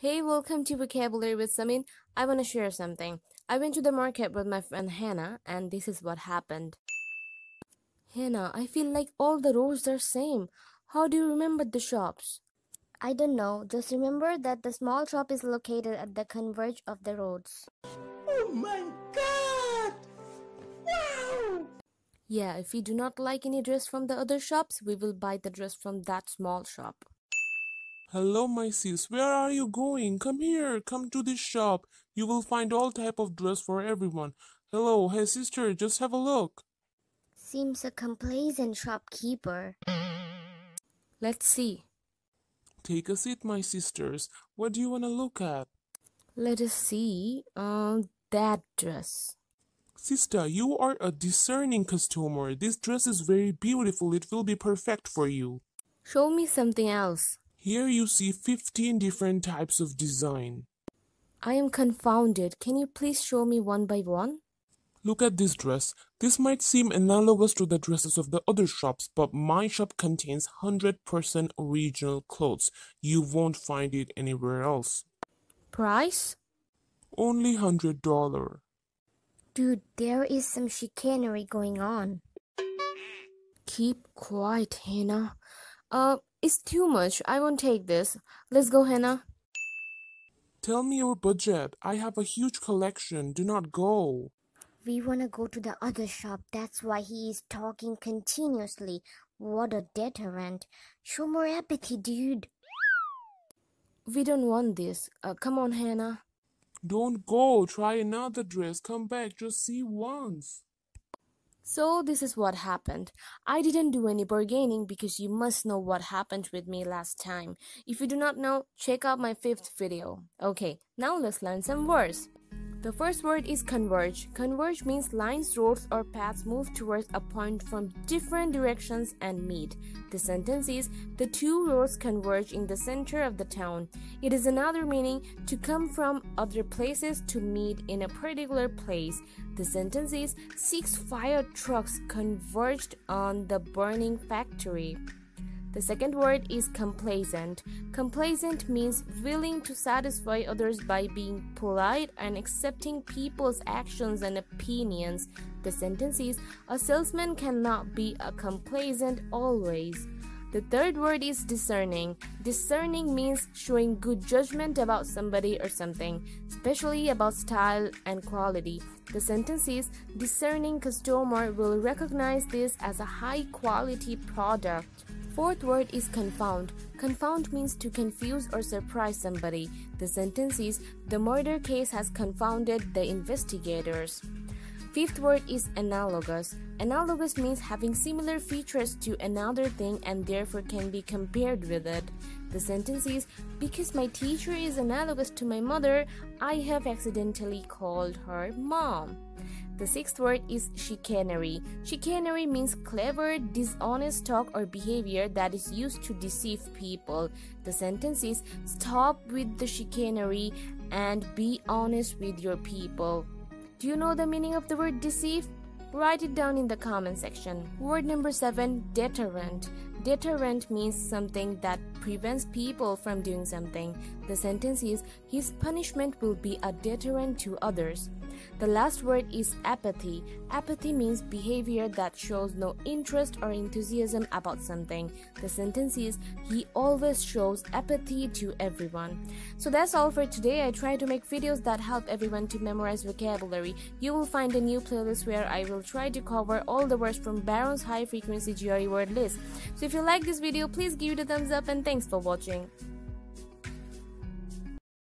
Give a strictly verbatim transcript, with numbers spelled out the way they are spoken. Hey, welcome to Vocabulary with Samin. I want to share something. I went to the market with my friend Hannah, and this is what happened. Hannah, I feel like all the roads are same. How do you remember the shops? I don't know. Just remember that the small shop is located at the converge of the roads. Oh my god! Wow! Yeah, if we do not like any dress from the other shops, we will buy the dress from that small shop. Hello, my sis. Where are you going? Come here. Come to this shop. You will find all type of dress for everyone. Hello. Hey, sister. Just have a look. Seems a complacent shopkeeper. Let's see. Take a seat, my sisters. What do you want to look at? Let us see. Uh, that dress. Sister, you are a discerning customer. This dress is very beautiful. It will be perfect for you. Show me something else. Here you see fifteen different types of design. I am confounded. Can you please show me one by one? Look at this dress. This might seem analogous to the dresses of the other shops, but my shop contains one hundred percent original clothes. You won't find it anywhere else. Price? Only one hundred dollars. Dude, there is some chicanery going on. Keep quiet, Hannah. Uh... It's too much. I won't take this. Let's go, Hannah. Tell me your budget. I have a huge collection. Do not go. We want to go to the other shop. That's why he is talking continuously. What a deterrent. Show more empathy, dude. We don't want this. Uh, come on, Hannah. Don't go. Try another dress. Come back. Just see once. So this is what happened. I didn't do any bargaining because you must know what happened with me last time. If you do not know, check out my fifth video. Okay, now let's learn some words. The first word is converge. Converge means lines, roads, or paths move towards a point from different directions and meet. The sentence is, the two roads converge in the center of the town. It is another meaning to come from other places to meet in a particular place. The sentence is, six fire trucks converged on the burning factory. The second word is complacent. Complacent means willing to satisfy others by being polite and accepting people's actions and opinions. The sentence is, a salesman cannot be a complacent always. The third word is discerning. Discerning means showing good judgment about somebody or something, especially about style and quality. The sentence is, discerning customer will recognize this as a high-quality product. Fourth word is confound. Confound means to confuse or surprise somebody. The sentence is, the murder case has confounded the investigators. Fifth word is analogous. Analogous means having similar features to another thing and therefore can be compared with it. The sentence is, because my teacher is analogous to my mother, I have accidentally called her mom. The sixth word is chicanery. Chicanery means clever, dishonest talk or behavior that is used to deceive people. The sentence is, stop with the chicanery and be honest with your people. Do you know the meaning of the word deceive? Write it down in the comment section. Word number seven, deterrent. Deterrent means something that prevents people from doing something. The sentence is, his punishment will be a deterrent to others. The last word is apathy. Apathy means behavior that shows no interest or enthusiasm about something. The sentence is, he always shows apathy to everyone. So that's all for today. I try to make videos that help everyone to memorize vocabulary. You will find a new playlist where I will try to cover all the words from Barron's high frequency G R E word list. So if you like this video, please give it a thumbs up and thanks for watching.